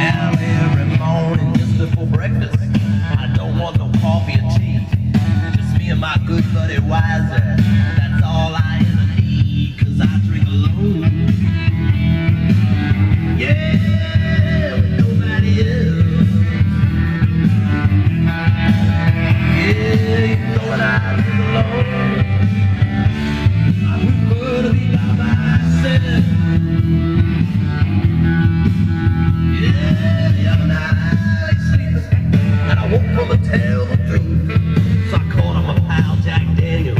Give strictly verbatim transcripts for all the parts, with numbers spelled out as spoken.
down every morning just before breakfast. I don't want no coffee or tea, just me and my good buddy Wiser. That's all I ever need, cause I drink alone. Yeah, with nobody else. Yeah, you know what, I drink alone. Won't come and tell the truth. So I called on my pal Jack Daniel.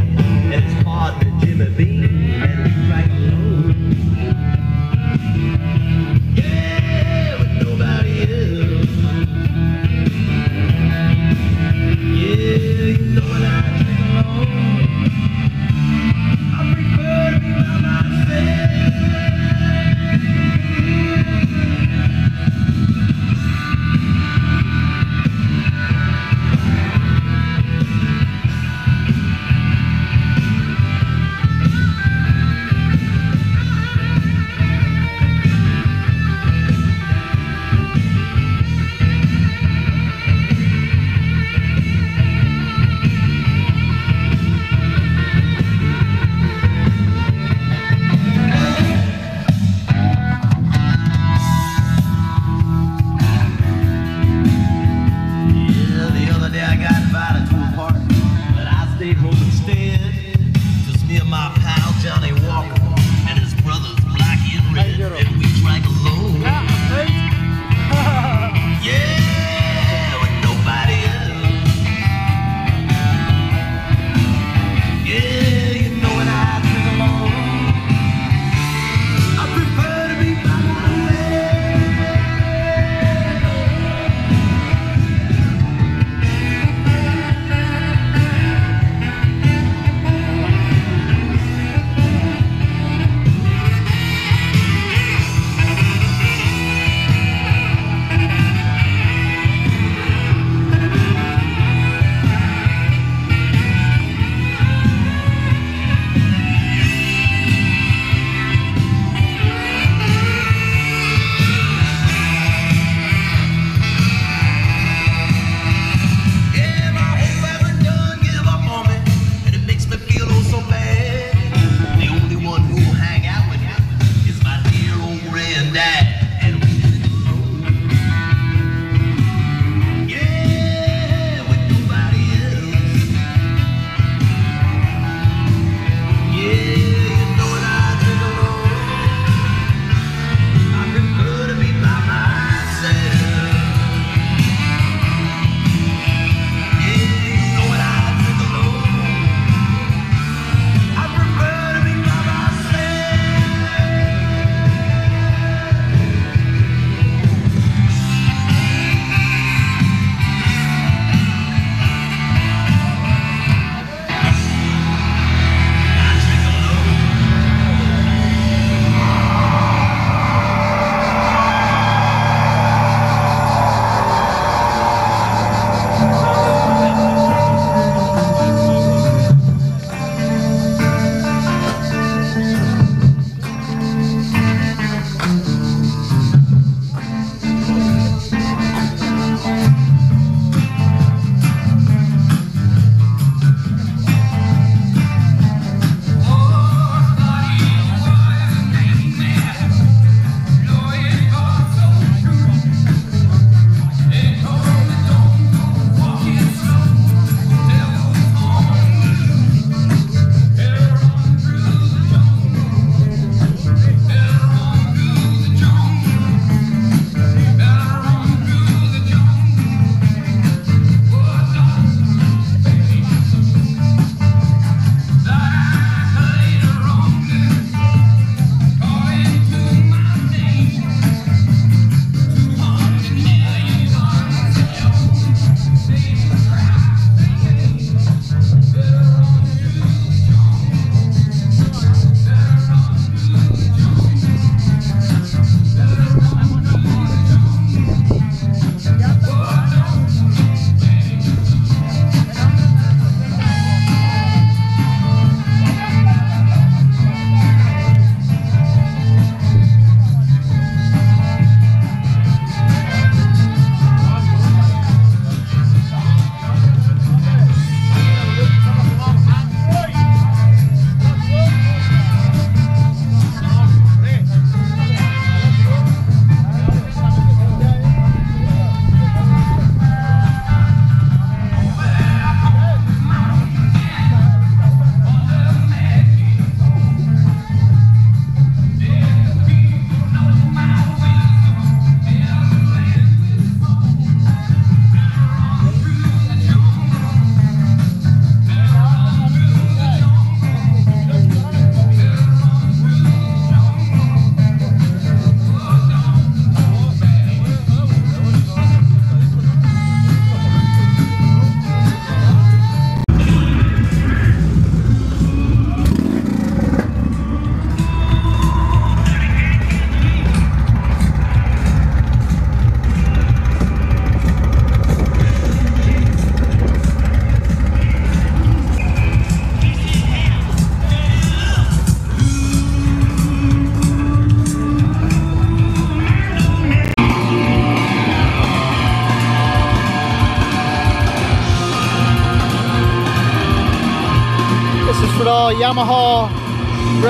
well. Yamaha,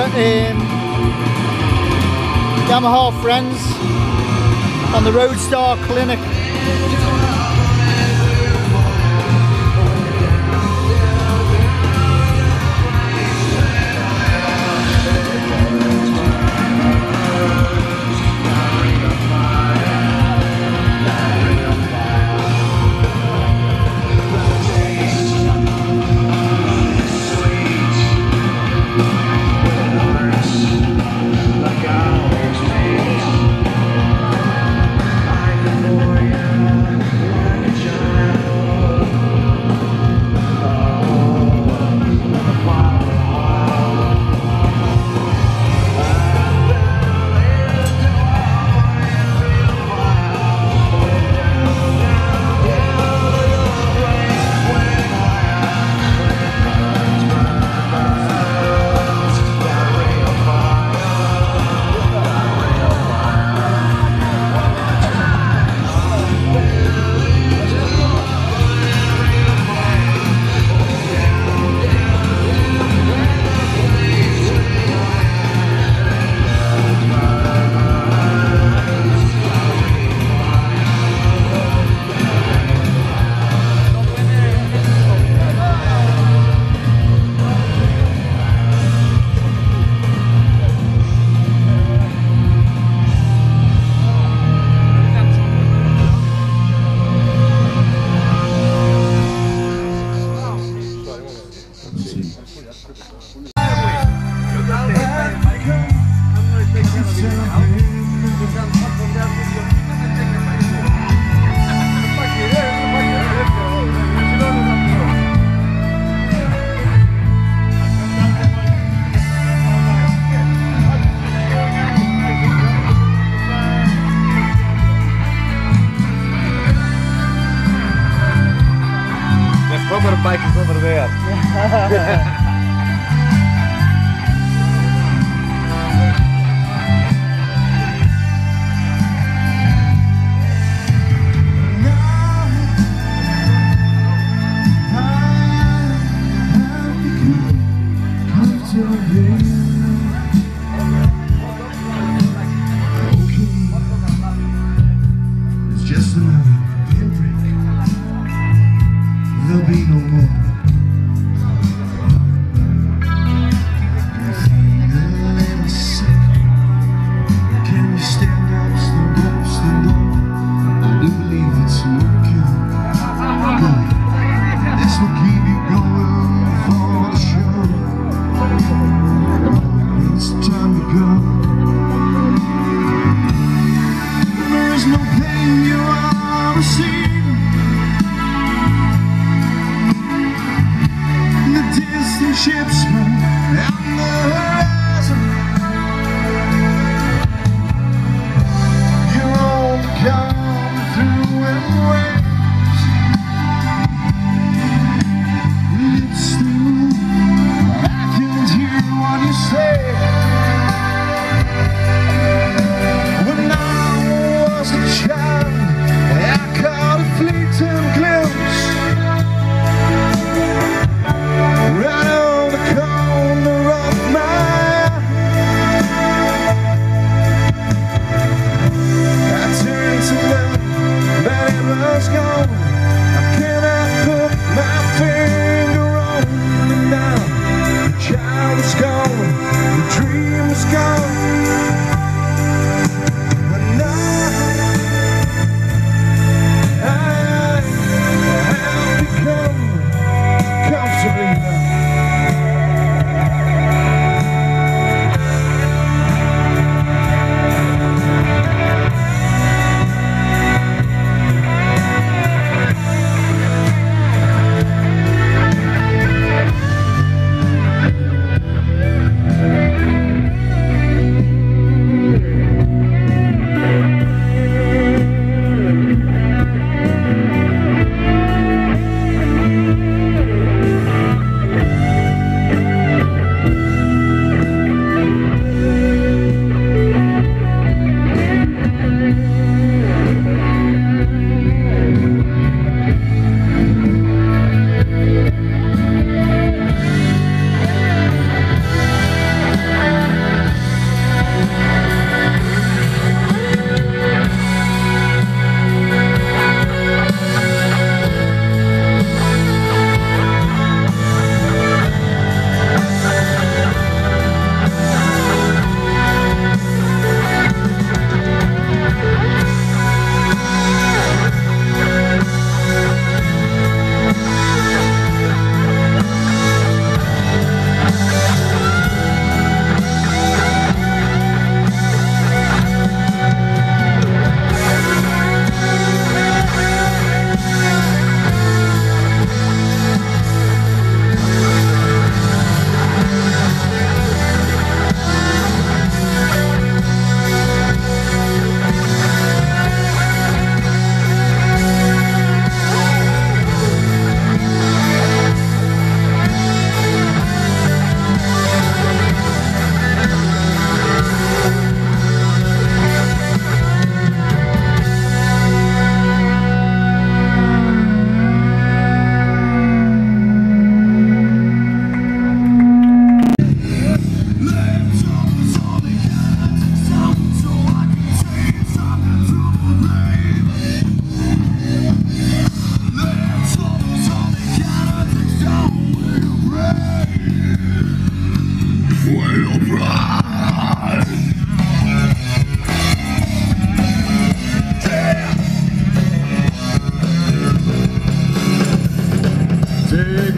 um, Yamaha friends on the Road Star clinic. Bike is over there. It's just another there'll be no more. Ships and the I can hear what you say. When I was a child, I caught a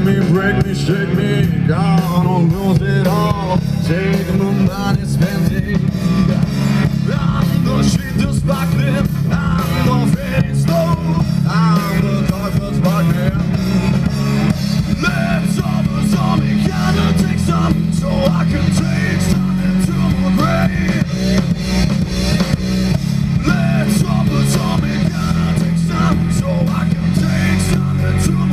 me, break me, shake me, God, I'll lose it all. Take the money spending. I'm the shit that's back then. I'm the face, no. I'm the dog that's back then. Let's all resolve me, gotta take some, so I can take some into my grave. Let's all resolve me, gotta take some, so I can take some into my grave.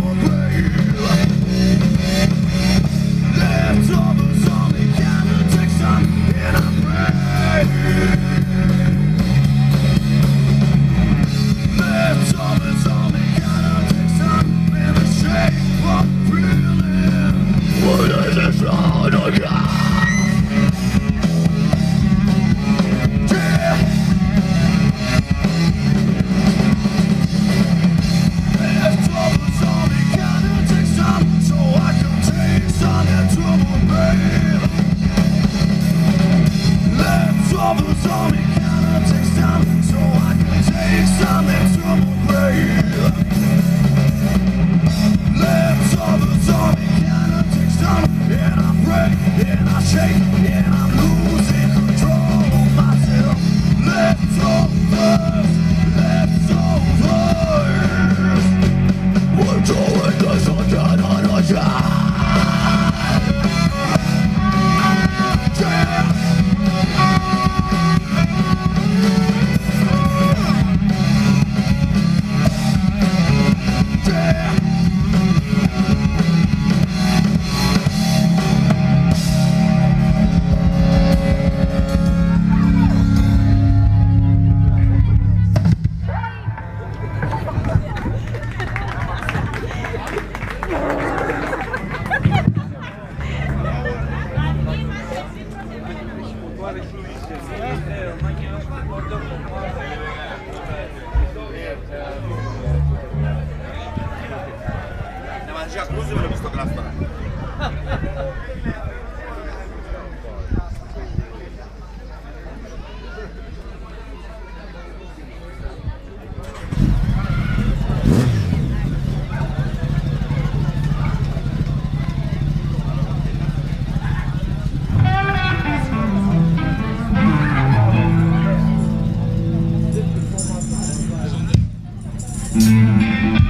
Mm-hmm.